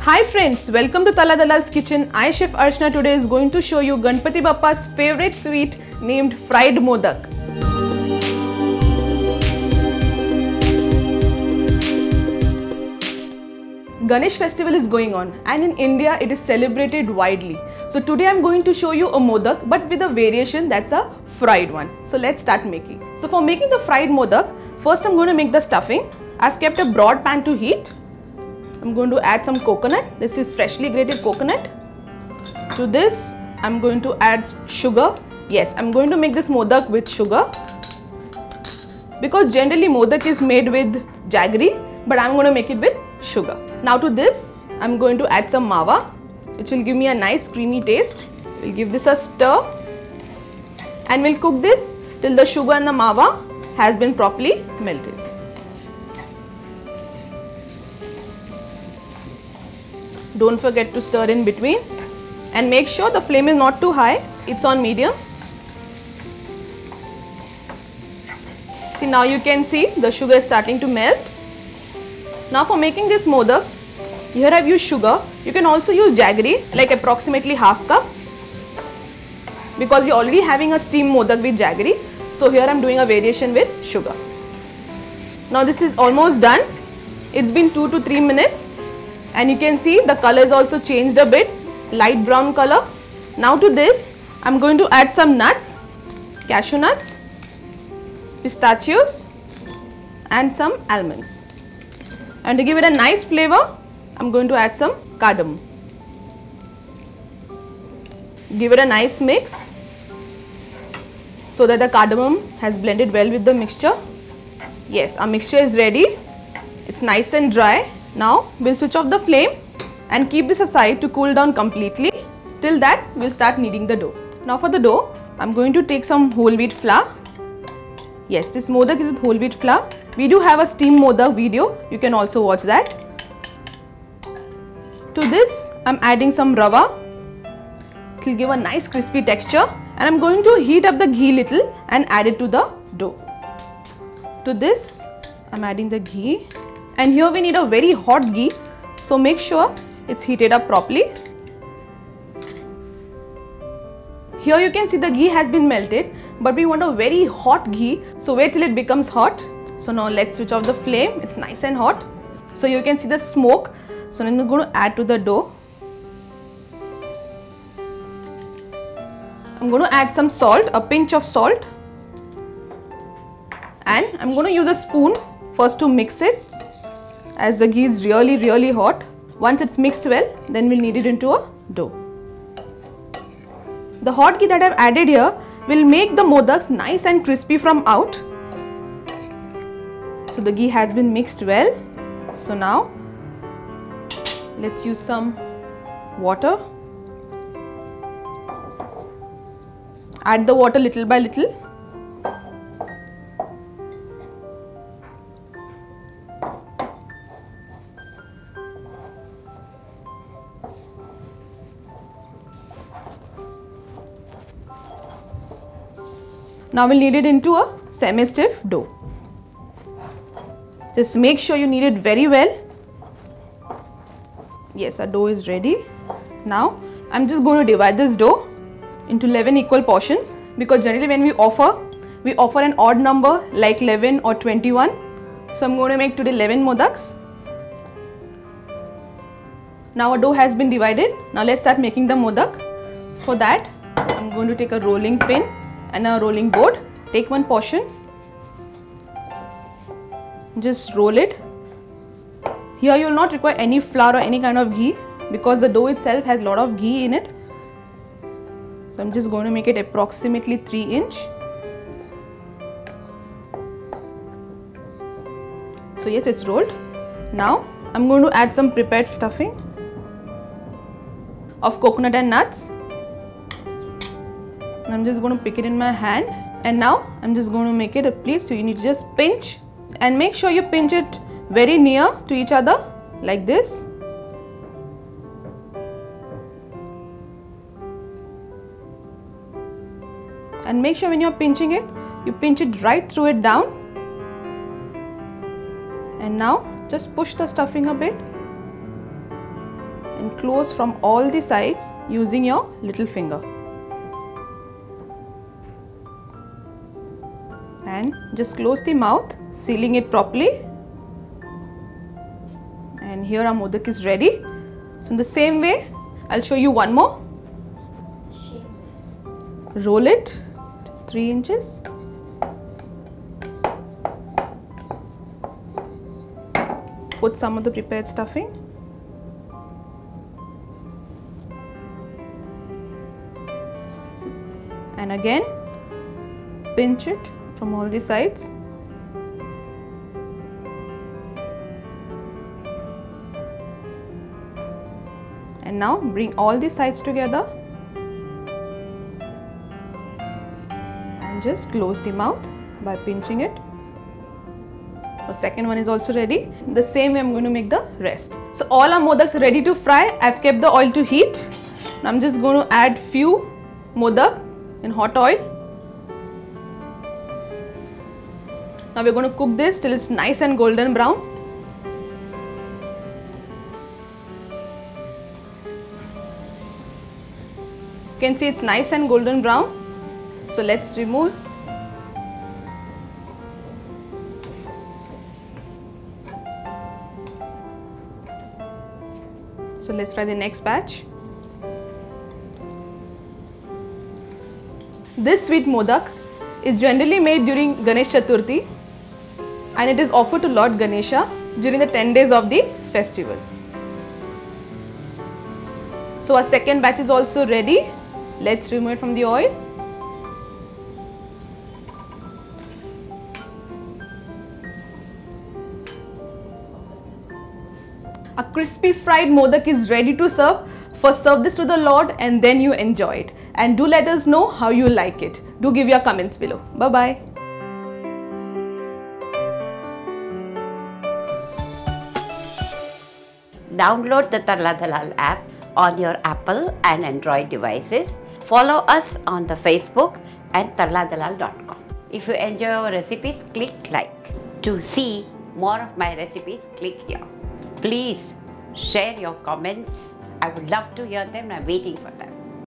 Hi friends, welcome to Tarla Dalal's kitchen. I chef Archana today is going to show you Ganpati Bappa's favorite sweet named Fried Modak. Ganesh festival is going on and in India it is celebrated widely. So today I am going to show you a modak but with a variation, that's a fried one. So let's start making. So for making the fried modak, first I am going to make the stuffing. I have kept a broad pan to heat. I am going to add some coconut. This is freshly grated coconut. To this I am going to add sugar. Yes, I am going to make this modak with sugar because generally modak is made with jaggery, but I am going to make it with sugar. Now to this I am going to add some mava, which will give me a nice creamy taste. We'll give this a stir and we'll cook this till the sugar and the mava has been properly melted. Don't forget to stir in between and make sure the flame is not too high, it's on medium. See, now you can see the sugar is starting to melt. Now for making this modak, here I've used sugar. You can also use jaggery, like approximately half cup, because we're already having a steamed modak with jaggery. So here I'm doing a variation with sugar. Now this is almost done. It's been 2 to 3 minutes and you can see the color is also changed a bit, light brown color. Now to this I'm going to add some nuts, cashew nuts, pistachios and some almonds. And to give it a nice flavor, I'm going to add some cardamom. Give it a nice mix so that the cardamom has blended well with the mixture. Yes, our mixture is ready. It's nice and dry. Now we'll switch off the flame and keep this aside to cool down completely. Till that, we'll start kneading the dough. Now for the dough, I'm going to take some whole wheat flour. Yes, this modak is with whole wheat flour. We do have a steam modak video, you can also watch that. To this, I'm adding some rava. It will give a nice crispy texture and I'm going to heat up the ghee little and add it to the dough. To this, I'm adding the ghee and here we need a very hot ghee, so make sure it's heated up properly. Here you can see the ghee has been melted, but we want a very hot ghee, so wait till it becomes hot. So now let's switch off the flame, it's nice and hot. So you can see the smoke, so now I'm going to add to the dough. I'm going to add some salt, a pinch of salt. And I'm going to use a spoon first to mix it, as the ghee is really hot. Once it's mixed well, then we'll knead it into a dough. The hot ghee that I've added here will make the modaks nice and crispy from out. So the ghee has been mixed well. So now let's use some water. Add the water little by little. Now we'll knead it into a semi-stiff dough. Just make sure you knead it very well. Yes, our dough is ready. Now I'm just going to divide this dough into 11 equal portions, because generally when we offer an odd number like 11 or 21. So I'm going to make today 11 modaks. Now our dough has been divided. Now let's start making the modak. For that, I'm going to take a rolling pin and a rolling board, take one portion, just roll it. Here you will not require any flour or any kind of ghee because the dough itself has a lot of ghee in it. So I'm just going to make it approximately 3 inch. So yes, it's rolled. Now I'm going to add some prepared stuffing of coconut and nuts. I'm just going to pick it in my hand and now I'm just going to make it a pleat. So you need to just pinch and make sure you pinch it very near to each other like this. And make sure when you're pinching it, you pinch it right through it down. And now just push the stuffing a bit and close from all the sides using your little finger. And just close the mouth, sealing it properly. And here our modak is ready. So in the same way, I'll show you one more. Roll it 3 inches. Put some of the prepared stuffing. And again, pinch it from all the sides. And now bring all the sides together. And just close the mouth by pinching it. The second one is also ready. The same way I'm going to make the rest. So all our modaks are ready to fry. I've kept the oil to heat. Now I'm just going to add few modak in hot oil. Now we're going to cook this till it's nice and golden brown. You can see it's nice and golden brown. So let's remove. So let's try the next batch. This sweet modak is generally made during Ganesh Chaturthi and it is offered to Lord Ganesha during the 10 days of the festival. So our second batch is also ready. Let's remove it from the oil. A crispy fried modak is ready to serve. First serve this to the Lord and then you enjoy it. And do let us know how you like it. Do give your comments below. Bye-bye. Download the Tarla Dalal app on your Apple and Android devices. Follow us on the Facebook at tarladalal.com. If you enjoy our recipes, click like. To see more of my recipes, click here. Please share your comments. I would love to hear them. I'm waiting for them.